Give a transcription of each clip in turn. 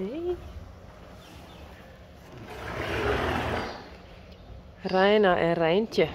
Okay. Reina en Rijntje.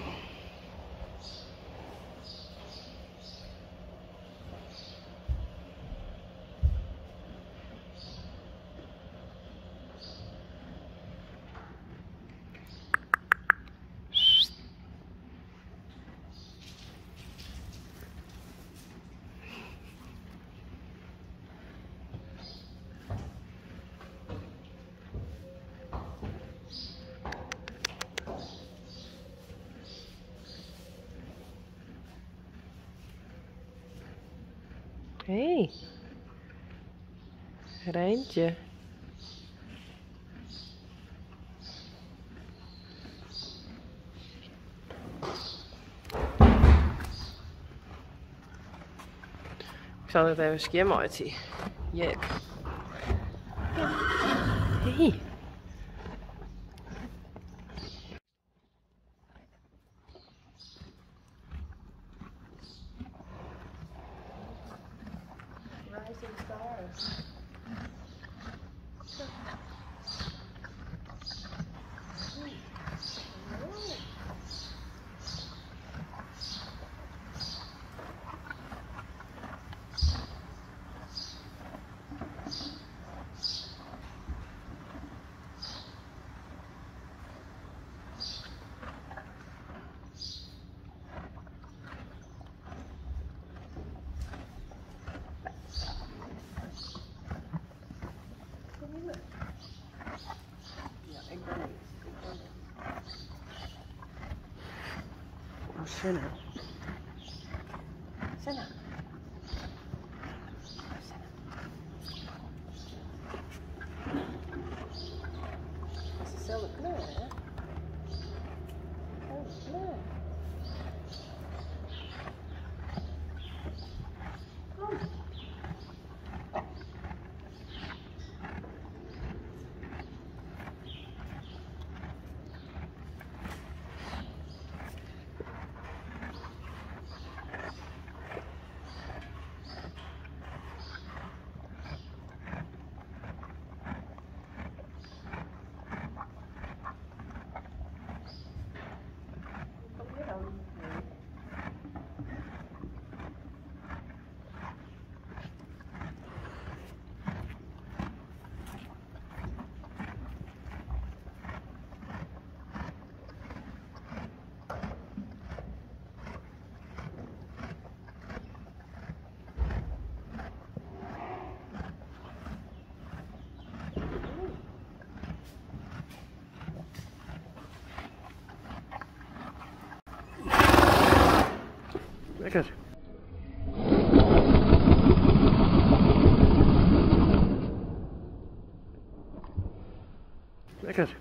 Hé, hey. Rijntje. Ik zal het even skimmen uitzien. Uniek. Hey. Senna. Senna. Dat is dezelfde kleur, hè? Oh, kleur. Oh. Lekker. Lekker.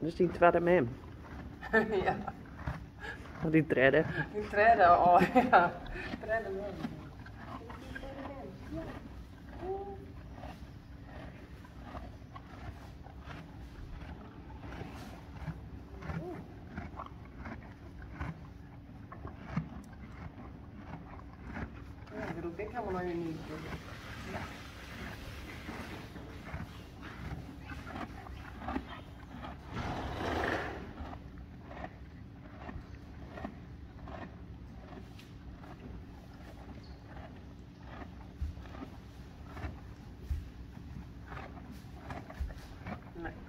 Dus die tweede mem. Ja. Oh, die treden. Die treden, oh ja. Treden mem. Ja. Ja, dat doe ik helemaal nog niet. Ja.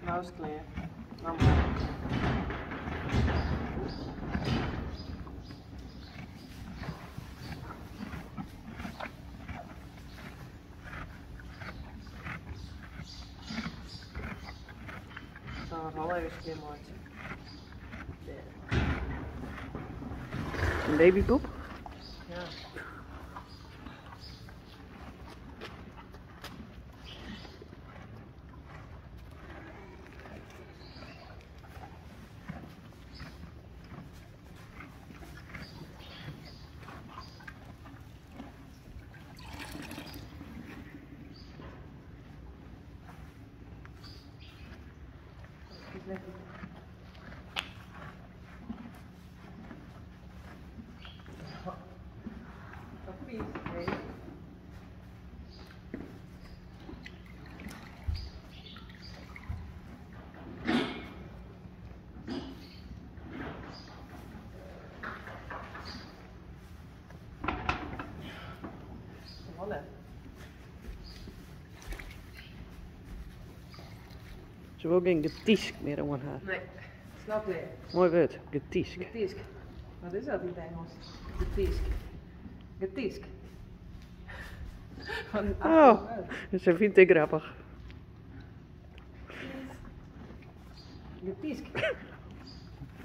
Nou is het leer. Nou maar. Zo, nog even een keer maatje. Een babypoep? Ja. Ze wil geen getisk meer aan haar. Nee, snap je? Mooi woord, getisk. Getisk. Wat is dat in het Engels? Getisk. Getisk. Oh, ze vindt het grappig. Getisk.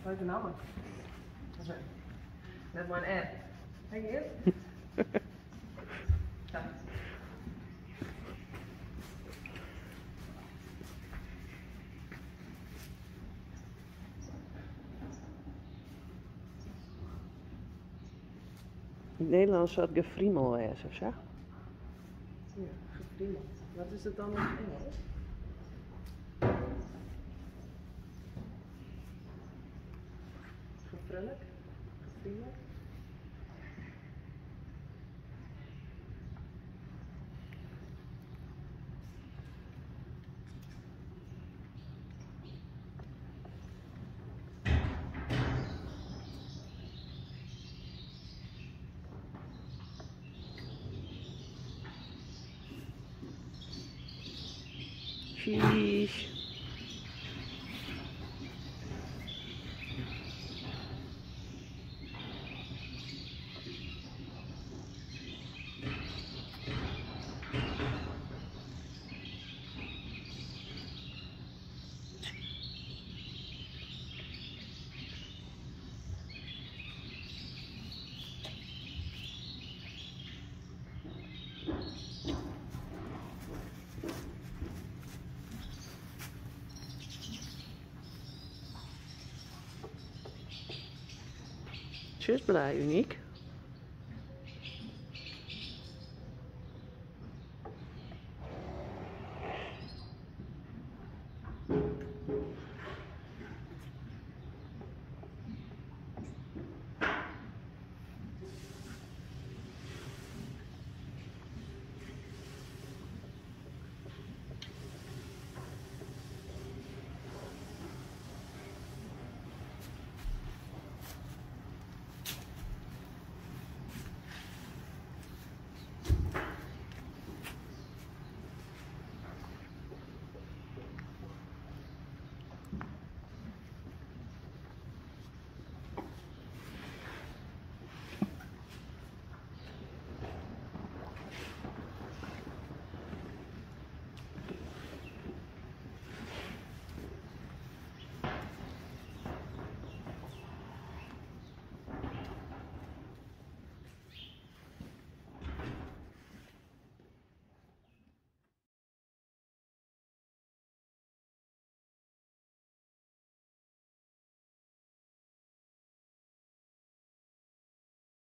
Wat is de naam? Dat was een app. Kijk hier. In het Nederlands zou het gefriemel is, of zo? Ja, gefriemel. Wat is het dan in het Engels? Gefrullijk? Gefriemel? Sheesh. Tjus blij, Uniek.